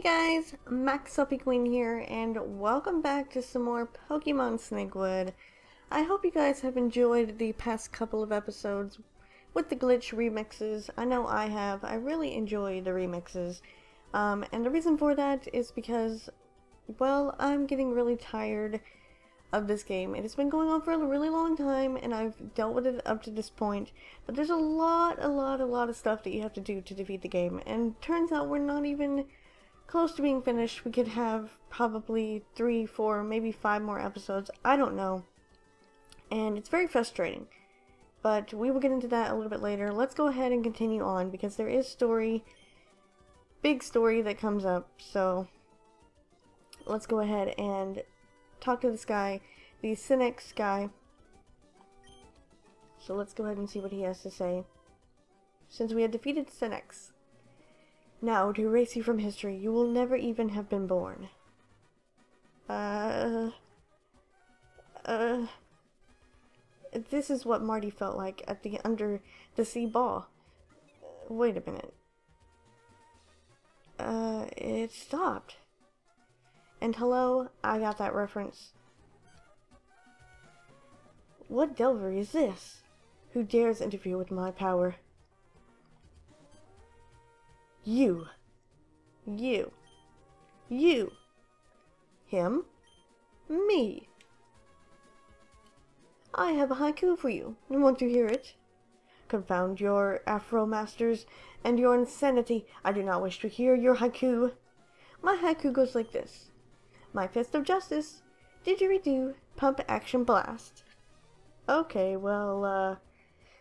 Hey guys, Max Suppy Queen here, and welcome back to some more Pokemon Snakewood. I hope you guys have enjoyed the past couple of episodes with the glitch remixes. I know I have. I really enjoy the remixes. And the reason for that is because, well, I'm getting really tired of this game. It has been going on for a really long time, and I've dealt with it up to this point, but there's a lot of stuff that you have to do to defeat the game, and turns out we're not even close to being finished. We could have probably 3, 4, maybe 5 more episodes, I don't know, and it's very frustrating, but we will get into that a little bit later. Let's go ahead and continue on, because there is story, big story that comes up, so let's go ahead and talk to this guy, the Synex guy. So let's go ahead and see what he has to say. Since we had defeated Synex. Now, to erase you from history, you will never even have been born. This is what Marty felt like at the under the sea ball. Wait a minute. It stopped. And hello, I got that reference. What Delvery is this? Who dares interfere with my power? You. You. You. Him. Me. I have a haiku for you. Want to hear it? Confound your Afro masters and your insanity. I do not wish to hear your haiku. My haiku goes like this. My Fist of Justice, didgeridoo, pump action blast. Okay, well,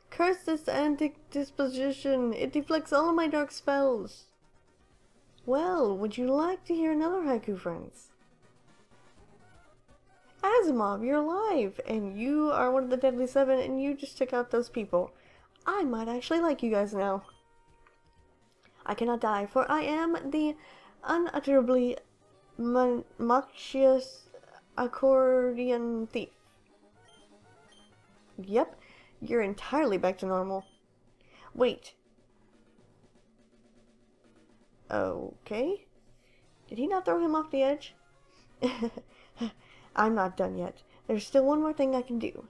curse this antic disposition, it deflects all of my dark spells. Well, would you like to hear another haiku, friends? Asimov, you're alive, and you are one of the Deadly Seven, and you just took out those people. I might actually like you guys now. I cannot die, for I am the unutterably Munchlax accordion thief. Yep, you're entirely back to normal. Wait. Okay. Did he not throw him off the edge? I'm not done yet. There's still one more thing I can do.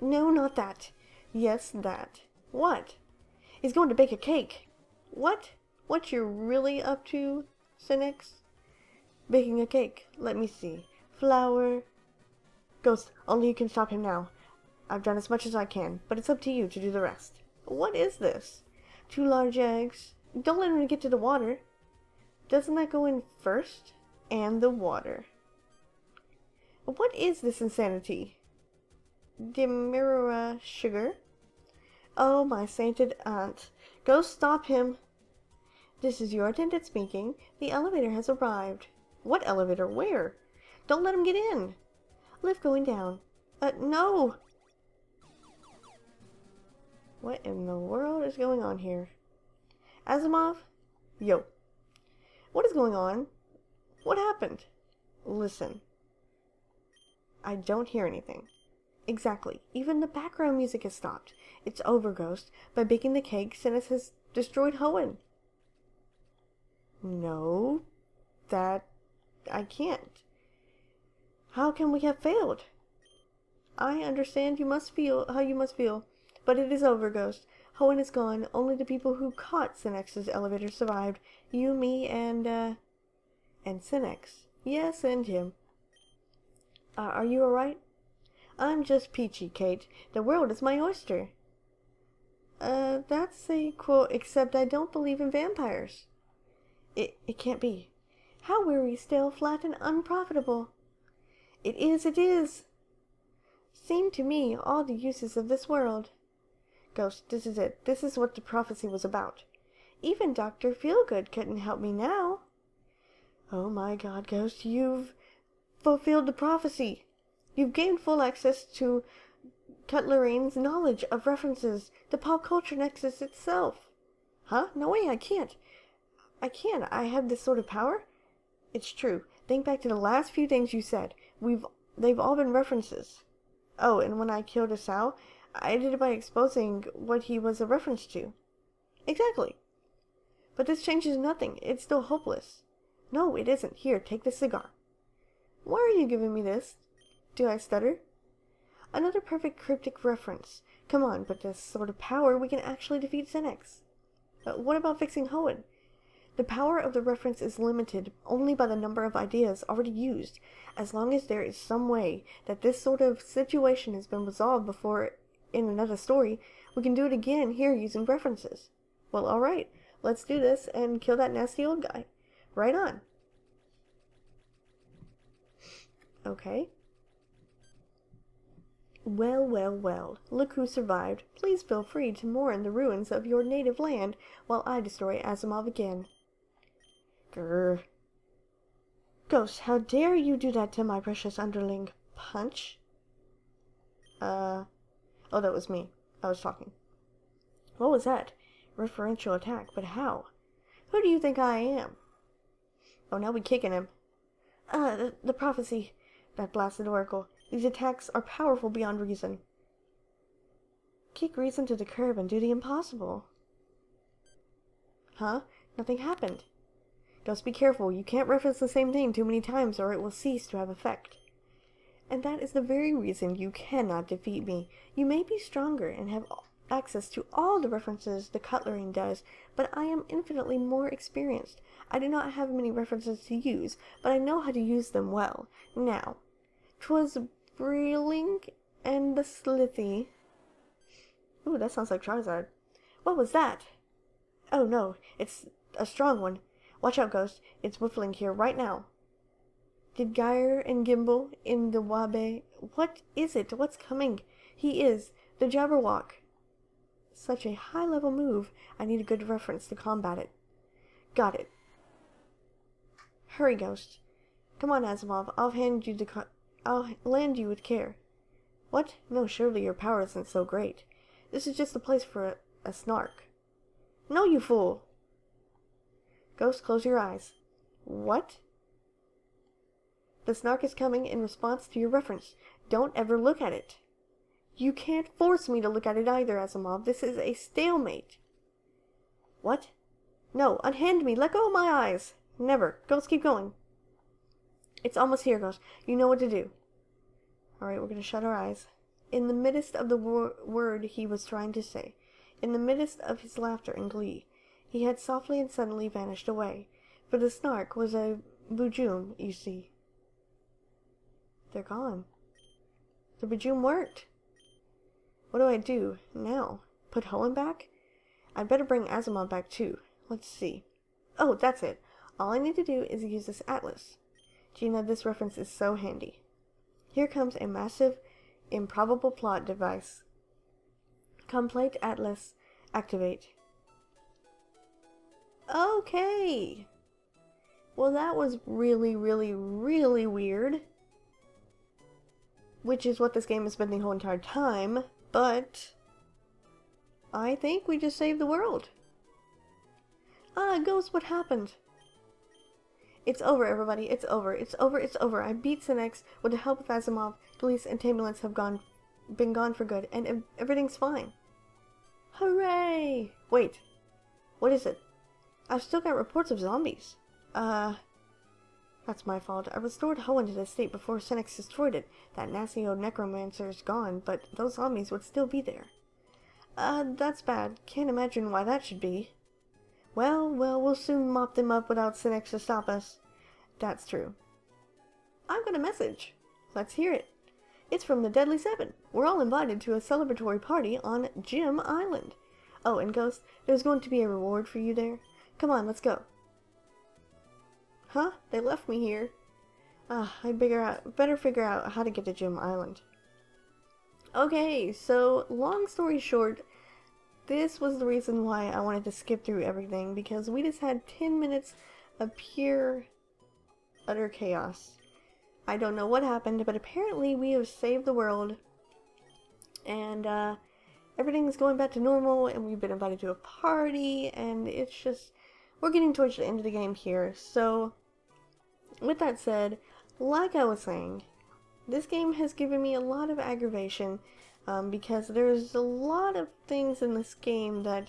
No, not that. Yes, that. What? He's going to bake a cake. What? What you're really up to, Synex? Baking a cake. Let me see. Flour. Ghost, only you can stop him now. I've done as much as I can, but it's up to you to do the rest. What is this? 2 large eggs. Don't let him get to the water. Doesn't that go in first? And the water. What is this insanity? Demerara sugar. Oh, my sainted aunt. Ghost, stop him. This is your attendant speaking. The elevator has arrived. What elevator? Where? Don't let him get in. Lift going down. No! What in the world is going on here? Asimov? Yo. What is going on? What happened? Listen. I don't hear anything. Exactly. Even the background music has stopped. It's over, Ghost. By baking the cake, Synex has destroyed Hoenn. No. That... I can't. How can we have failed? I understand you must feel how you must feel, but it is over, Ghost. Hoenn is gone. Only the people who caught Synex's elevator survived. You, me, and Synex. Yes, and him. Are you alright? I'm just peachy, Kate. The world is my oyster. That's a quote, except I don't believe in vampires. It can't be. How weary, stale, flat, and unprofitable. It is, it is. Seem to me all the uses of this world. Ghost, this is it. This is what the prophecy was about. Even Dr. Feelgood couldn't help me now. Oh my god, Ghost, you've fulfilled the prophecy. You've gained full access to Cutlerine's knowledge of references, the pop culture nexus itself. Huh? No way, I can't. I can't. I have this sort of power. It's true. Think back to the last few things you said. They've all been references. Oh, and when I killed Asao, I did it by exposing what he was a reference to. Exactly. But this changes nothing. It's still hopeless. No, it isn't. Here, take this cigar. Why are you giving me this? Do I stutter? Another perfect cryptic reference. Come on, with this sort of power, we can actually defeat Synex. What about fixing Hoenn? The power of the reference is limited only by the number of ideas already used. As long as there is some way that this sort of situation has been resolved before in another story, we can do it again here using references. Well, alright, let's do this and kill that nasty old guy. Right on. Okay. Well, well, well, look who survived. Please feel free to mourn the ruins of your native land while I destroy Asimov again. Grrr. Ghost, how dare you do that to my precious underling? Punch? Oh, that was me. I was talking. What was that? Referential attack, but how? Who do you think I am? Oh, now we kicking him. The prophecy. That blasted oracle. These attacks are powerful beyond reason. Kick reason to the curb and do the impossible. Huh? Nothing happened. Just be careful. You can't reference the same thing too many times or it will cease to have effect. And that is the very reason you cannot defeat me. You may be stronger and have access to all the references the Cutlerine does, but I am infinitely more experienced. I do not have many references to use, but I know how to use them well. Now, 'twas Brelink and the Slithy. Ooh, that sounds like Charizard. What was that? Oh no, it's a strong one. Watch out, Ghost. It's whiffling here right now. Did Geyer and Gimbal in the Wabe... What is it? What's coming? He is the Jabberwock. Such a high-level move. I need a good reference to combat it. Got it. Hurry, Ghost. Come on, Asimov. I'll land you with care. What? No, surely your power isn't so great. This is just the place for a snark. No, you fool! Ghost, close your eyes. What? The snark is coming in response to your reference. Don't ever look at it. You can't force me to look at it either, Asimov. This is a stalemate. What? No, unhand me. Let go of my eyes. Never. Ghost, keep going. It's almost here, Ghost. You know what to do. Alright, we're going to shut our eyes. In the midst of the word he was trying to say, in the midst of his laughter and glee, he had softly and suddenly vanished away. For the snark was a boujoum, you see. They're gone. The boujoum worked. What do I do now? Put Hoenn back? I'd better bring Asimov back too. Let's see. Oh, that's it. All I need to do is use this atlas. Gina, this reference is so handy. Here comes a massive, improbable plot device. Complete atlas. Activate. Okay! Well, that was really, really, really weird. Which is what this game has been the whole entire time, but... I think we just saved the world. Ah, Ghost, what happened? It's over, everybody. It's over. It's over. It's over. I beat Synex. With the help of Asimov, police and ambulance have been gone for good, and everything's fine. Hooray! Wait. What is it? I've still got reports of zombies. That's my fault. I restored Hoenn to the state before Synex destroyed it. That nasty old necromancer is gone, but those zombies would still be there. That's bad. Can't imagine why that should be. Well, well, we'll soon mop them up without Synex to stop us. That's true. I've got a message. Let's hear it. It's from the Deadly Seven. We're all invited to a celebratory party on Gym Island. Oh, and Ghost, there's going to be a reward for you there. Come on, let's go. Huh? They left me here. Ah, I'd better figure out how to get to Gym Island. Okay, so long story short, this was the reason why I wanted to skip through everything, because we just had 10 minutes of pure, utter chaos. I don't know what happened, but apparently we have saved the world, and everything's going back to normal, and we've been invited to a party, and it's just... we're getting towards the end of the game here. So, with that said, like I was saying, this game has given me a lot of aggravation because there's a lot of things in this game that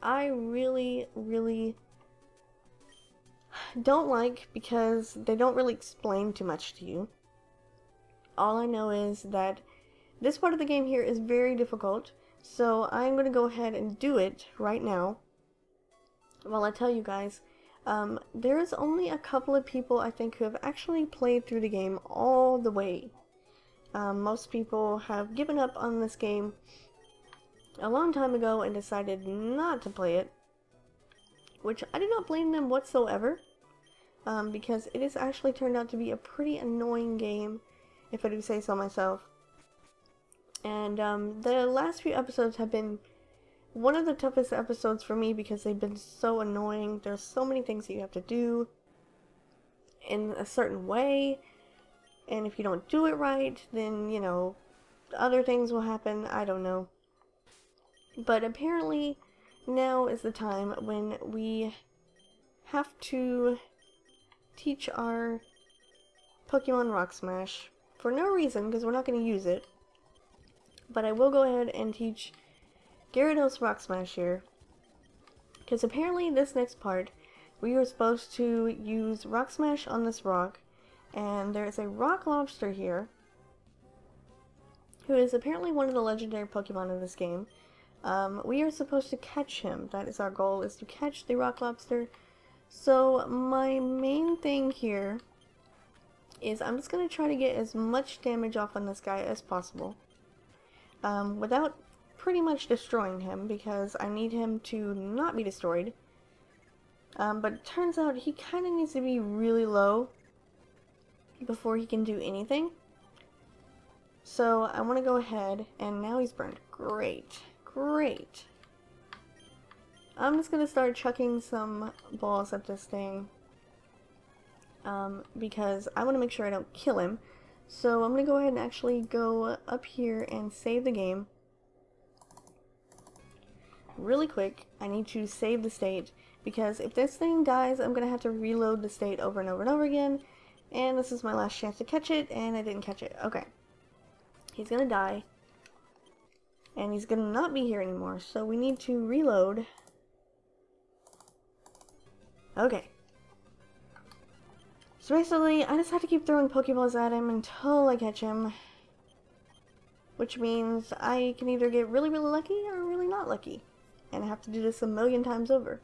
I really, really don't like because they don't really explain too much to you. All I know is that this part of the game here is very difficult, so I'm going to go ahead and do it right now. Well, I tell you guys, there's only a couple of people I think who have actually played through the game all the way. Most people have given up on this game a long time ago and decided not to play it, which I do not blame them whatsoever, because it has actually turned out to be a pretty annoying game, if I do say so myself. And the last few episodes have been one of the toughest episodes for me because they've been so annoying. There's so many things that you have to do in a certain way, and if you don't do it right, then, you know, other things will happen. I don't know. But apparently now is the time when we have to teach our Pokemon Rock Smash for no reason, because we're not going to use it. But I will go ahead and teach Gyarados Rock Smash here, because apparently this next part we are supposed to use Rock Smash on this rock, and there is a Rock Lobster here who is apparently one of the legendary Pokemon in this game. We are supposed to catch him. That is our goal, is to catch the Rock Lobster. So my main thing here is I'm just going to try to get as much damage off on this guy as possible, without pretty much destroying him, because I need him to not be destroyed. But it turns out he kind of needs to be really low before he can do anything. So I want to go ahead, and now he's burned. Great, great. I'm just going to start chucking some balls at this thing, because I want to make sure I don't kill him. So I'm going to go ahead and actually go up here and save the game really quick. I need to save the state, because if this thing dies, I'm going to have to reload the state over and over and over again. And this is my last chance to catch it, and I didn't catch it. Okay. He's going to die. And he's going to not be here anymore, so we need to reload. Okay. So basically, I just have to keep throwing Pokeballs at him until I catch him, which means I can either get really, really lucky or really not lucky, and I have to do this a million times over.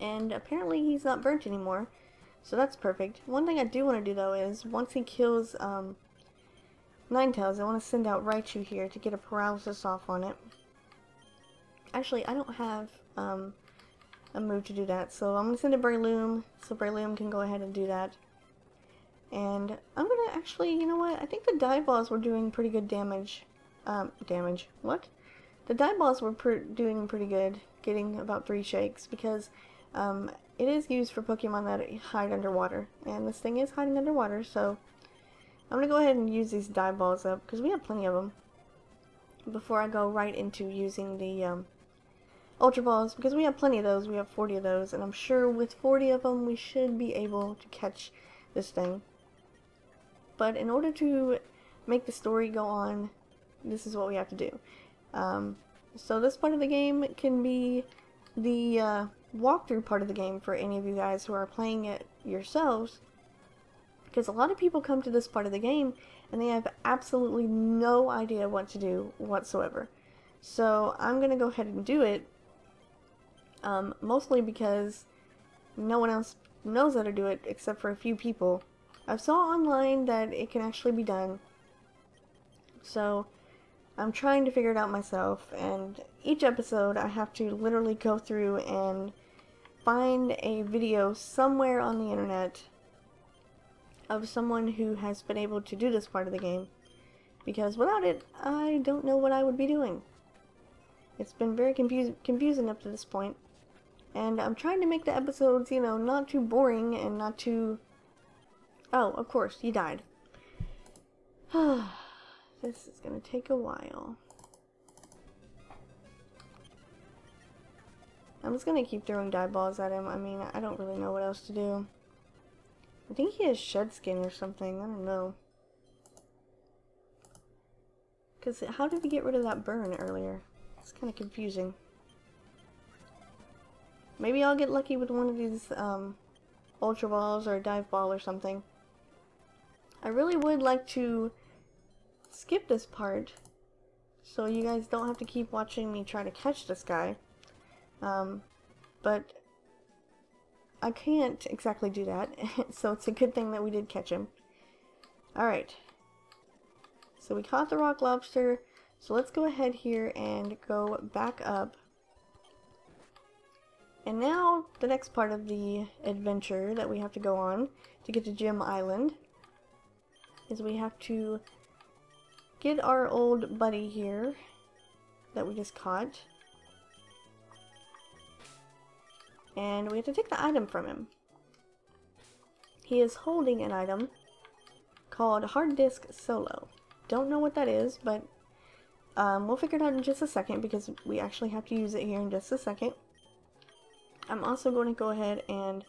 And apparently he's not burnt anymore, so that's perfect. One thing I do want to do, though, is once he kills Ninetales, I want to send out Raichu here to get a paralysis off on it. Actually, I don't have a move to do that, so I'm going to send a Breloom, so Breloom can go ahead and do that. And I'm going to actually, you know what, I think the dive balls were doing pretty good damage. The dive balls were doing pretty good, getting about 3 shakes, because it is used for Pokemon that hide underwater, and this thing is hiding underwater, so I'm going to go ahead and use these dive balls up, because we have plenty of them, before I go right into using the Ultra Balls, because we have plenty of those. We have 40 of those, and I'm sure with 40 of them we should be able to catch this thing. But in order to make the story go on, this is what we have to do. So this part of the game can be the walkthrough part of the game for any of you guys who are playing it yourselves, because a lot of people come to this part of the game and they have absolutely no idea what to do whatsoever. So I'm going to go ahead and do it. Mostly because no one else knows how to do it except for a few people. I saw online that it can actually be done, so I'm trying to figure it out myself, and each episode I have to literally go through and find a video somewhere on the internet of someone who has been able to do this part of the game, because without it I don't know what I would be doing. It's been very confusing up to this point. And I'm trying to make the episodes, you know, not too boring and not too... Oh, of course, he died. This is gonna take a while. I'm just gonna keep throwing dive balls at him. I mean, I don't really know what else to do. I think he has shed skin or something. I don't know. Because how did he get rid of that burn earlier? It's kind of confusing. Maybe I'll get lucky with one of these Ultra Balls or a Dive Ball or something. I really would like to skip this part so you guys don't have to keep watching me try to catch this guy. But I can't exactly do that, so it's a good thing that we did catch him. Alright, so we caught the Rock Lobster, so let's go ahead here and go back up. And now, the next part of the adventure that we have to go on to get to Gym Island is we have to get our old buddy here that we just caught. And we have to take the item from him. He is holding an item called Hard Disk Solo. Don't know what that is, but we'll figure it out in just a second because we actually have to use it here in just a second. I'm also going to go ahead and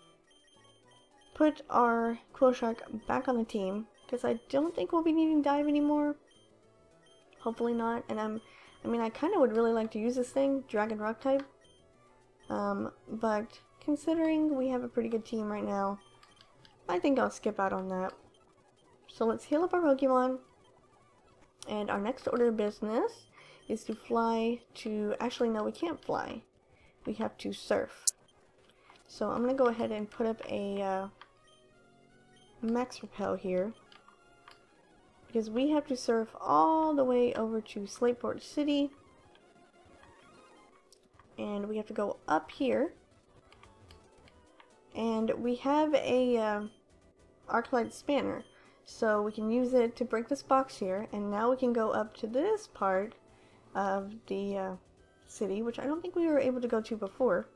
put our Quill Shark back on the team because I don't think we'll be needing Dive anymore. Hopefully not. And I kind of would really like to use this thing, Dragon Rock type. But considering we have a pretty good team right now, I think I'll skip out on that. So let's heal up our Pokemon, and our next order of business is to fly to, actually no, we can't fly, we have to surf. So I'm going to go ahead and put up a Max Repel here, because we have to surf all the way over to Slateport City. And we have to go up here, and we have a Arclight Spanner, so we can use it to break this box here, and now we can go up to this part of the city, which I don't think we were able to go to before.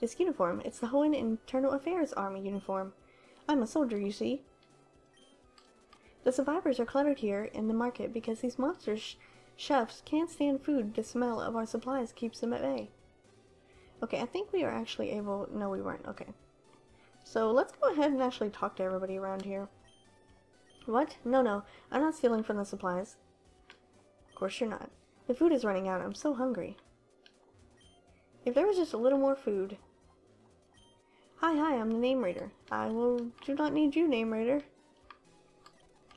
This uniform, it's the Hoenn Internal Affairs Army uniform. I'm a soldier, you see. The survivors are cluttered here in the market because these monsters chefs can't stand food. The smell of our supplies keeps them at bay. Okay, I think we are actually able... No, we weren't. Okay. So, let's go ahead and actually talk to everybody around here. What? No. I'm not stealing from the supplies. Of course you're not. The food is running out. I'm so hungry. If there was just a little more food... Hi, I'm the name reader. Do not need you, name reader.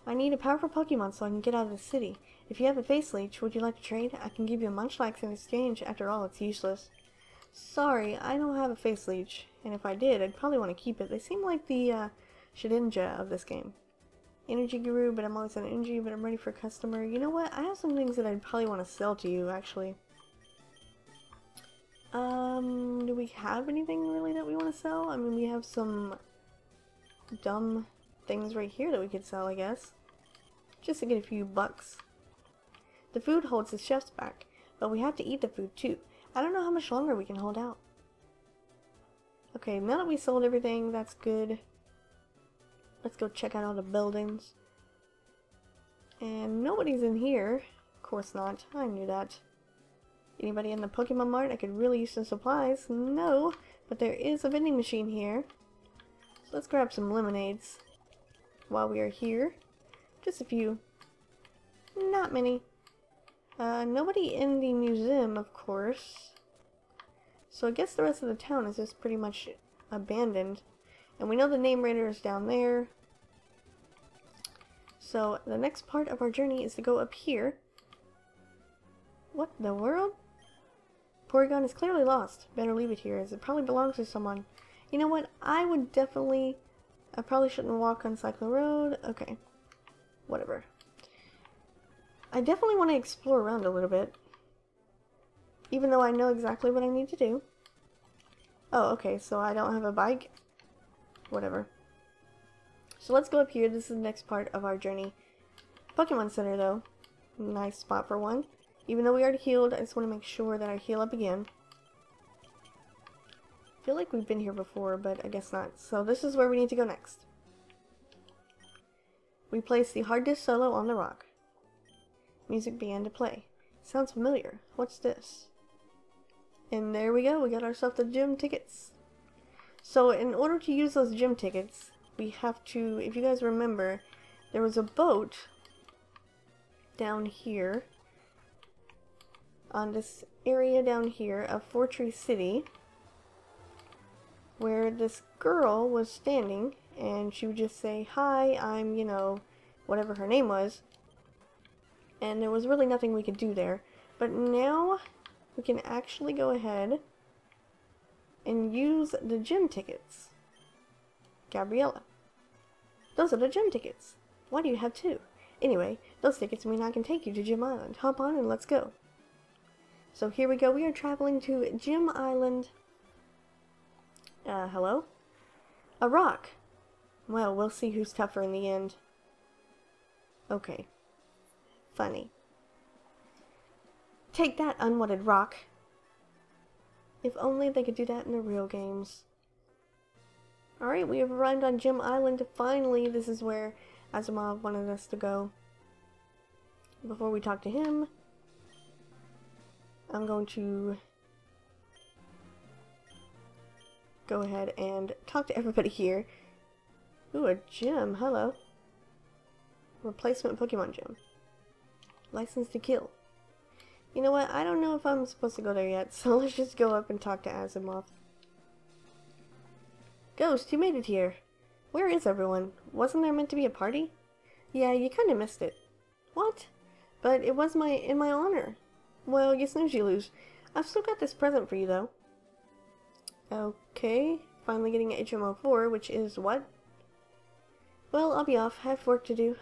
I need a powerful Pokemon so I can get out of the city. If you have a face leech, would you like to trade? I can give you a munchlax in exchange. After all, it's useless. Sorry, I don't have a face leech. And if I did, I'd probably want to keep it. They seem like the Shedinja of this game. Energy guru, but I'm always on energy, but I'm ready for a customer. You know what? I have some things that I'd probably want to sell to you, actually. Do we have anything really that we want to sell? I mean, we have some dumb things right here that we could sell, I guess. Just to get a few bucks. The food holds the chefs back, but we have to eat the food too. I don't know how much longer we can hold out. Okay, now that we sold everything, that's good. Let's go check out all the buildings. And nobody's in here. Of course not. I knew that. Anybody in the Pokemon Mart? I could really use some supplies. No, but there is a vending machine here. So let's grab some lemonades while we are here. Just a few. Not many. Nobody in the museum, of course. So I guess the rest of the town is just pretty much abandoned. And we know the name raider is down there. So the next part of our journey is to go up here. What the world? Porygon is clearly lost. Better leave it here as it probably belongs to someone. You know what? I probably shouldn't walk on Cyclo Road. Okay. Whatever. I definitely want to explore around a little bit, even though I know exactly what I need to do. Oh, okay, so I don't have a bike. Whatever. So let's go up here. This is the next part of our journey. Pokemon Center, though. Nice spot for one. Even though we already healed, I just want to make sure that I heal up again. I feel like we've been here before, but I guess not. So this is where we need to go next. We place the Hard Disk Solo on the rock. Music began to play. Sounds familiar. What's this? And there we go. We got ourselves the gym tickets. So in order to use those gym tickets, we have to, if you guys remember, there was a boat down here on this area down here of Fortree City. where this girl was standing, and she would just say, hi, I'm, you know, whatever her name was, and there was really nothing we could do there. But now we can actually go ahead and use the gym tickets. Gabriella. Those are the gym tickets. Why do you have two? Anyway, those tickets mean I can take you to Gym Island. Hop on and let's go. So here we go. We are traveling to Gym Island. Hello? A rock. Well, we'll see who's tougher in the end. Okay. Funny. Take that, unwanted rock. If only they could do that in the real games. Alright, we have arrived on Gym Island. Finally, this is where Asimov wanted us to go. Before we talk to him, I'm going to go ahead and talk to everybody here. Ooh, a gym. Hello. Replacement Pokemon gym. License to kill. You know what? I don't know if I'm supposed to go there yet, so let's just go up and talk to Asimov. Ghost, you made it here. Where is everyone? Wasn't there meant to be a party? Yeah, you kinda missed it. What? But it was in my honor. Well, you snooze, you lose. I've still got this present for you, though. Okay, finally getting an HM04, which is what? Well, I'll be off. I have work to do.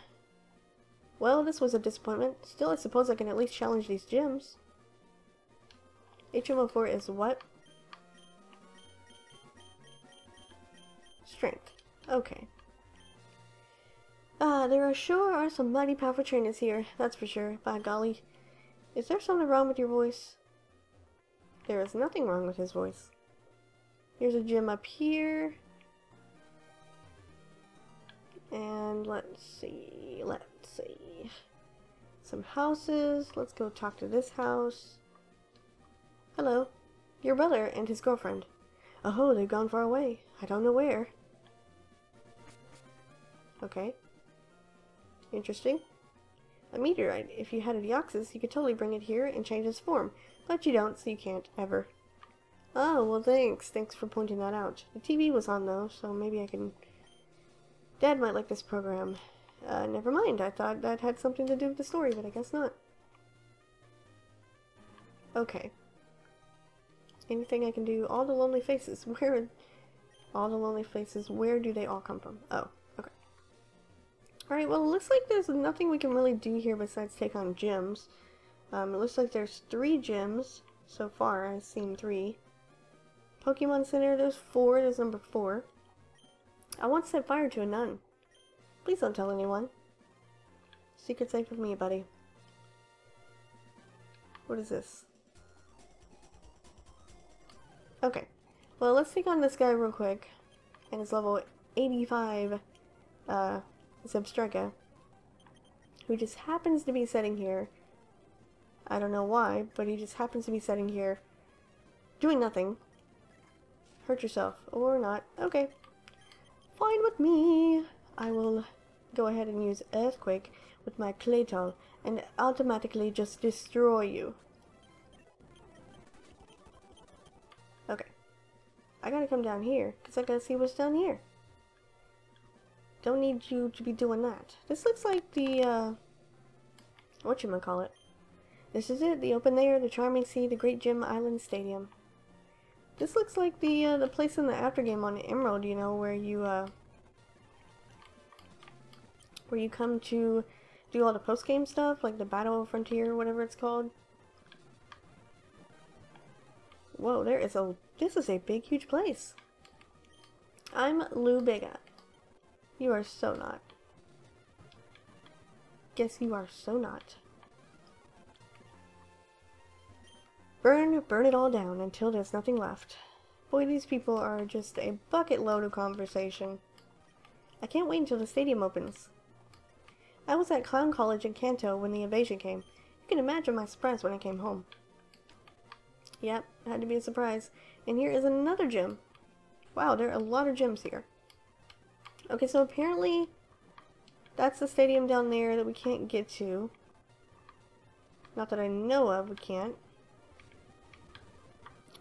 Well, this was a disappointment. Still, I suppose I can at least challenge these gyms. HM04 is what? Strength. Okay. There sure are some mighty powerful trainers here, that's for sure. By golly. Is there something wrong with your voice? There is nothing wrong with his voice. Here's a gym up here. And let's see. Some houses. Let's go talk to this house. Hello. Your brother and his girlfriend. Oh, they've gone far away. I don't know where. Okay. Interesting. A meteorite. If you had a Deoxys, you could totally bring it here and change its form. But you don't, so you can't, ever. Oh, well thanks. Thanks for pointing that out. The TV was on though, so maybe I can... Dad might like this program. Never mind. I thought that had something to do with the story, but I guess not. Okay. Anything I can do? All the lonely faces. Where... All the lonely faces. Where do they all come from? Oh. Alright, well it looks like there's nothing we can really do here besides take on gyms. It looks like there's 3 gyms so far. I've seen 3. Pokemon Center, there's 4. There's number 4. I once set fire to a nun. Please don't tell anyone. Secret safe with me, buddy. What is this? Okay. Well, let's take on this guy real quick. And it's level 85. Zemstrega, who just happens to be sitting here. I don't know why, but he just happens to be sitting here doing nothing. Hurt yourself or not. Okay. Fine with me. I will go ahead and use Earthquake with my Claytol and automatically just destroy you. Okay. I gotta come down here because I gotta see what's down here. Don't need you to be doing that. This looks like the, whatchamacallit. This is it, the open air, the charming sea, the great Gym Island Stadium. This looks like the place in the aftergame on Emerald, you know, where you come to do all the post-game stuff, like the Battle Frontier, whatever it's called. Whoa, this is a big, huge place. I'm Lou Bega. You are so not. Guess you are so not. Burn, burn it all down until there's nothing left. Boy, these people are just a bucket load of conversation. I can't wait until the stadium opens. I was at Clown College in Kanto when the invasion came. You can imagine my surprise when I came home. Yep, it had to be a surprise. And here is another gym. Wow, there are a lot of gyms here. Okay, so apparently that's the stadium down there that we can't get to. Not that I know of, we can't.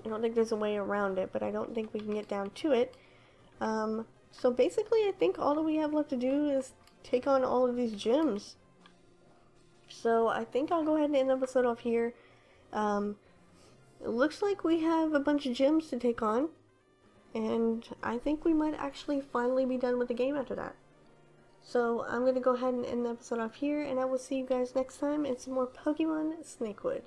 I don't think there's a way around it, but I don't think we can get down to it. So basically, I think all that we have left to do is take on all of these gyms. So I think I'll go ahead and end the episode off here. It looks like we have a bunch of gyms to take on, and I think we might actually finally be done with the game after that. So I'm going to go ahead and end the episode off here, and I will see you guys next time in some more Pokemon Snakewood.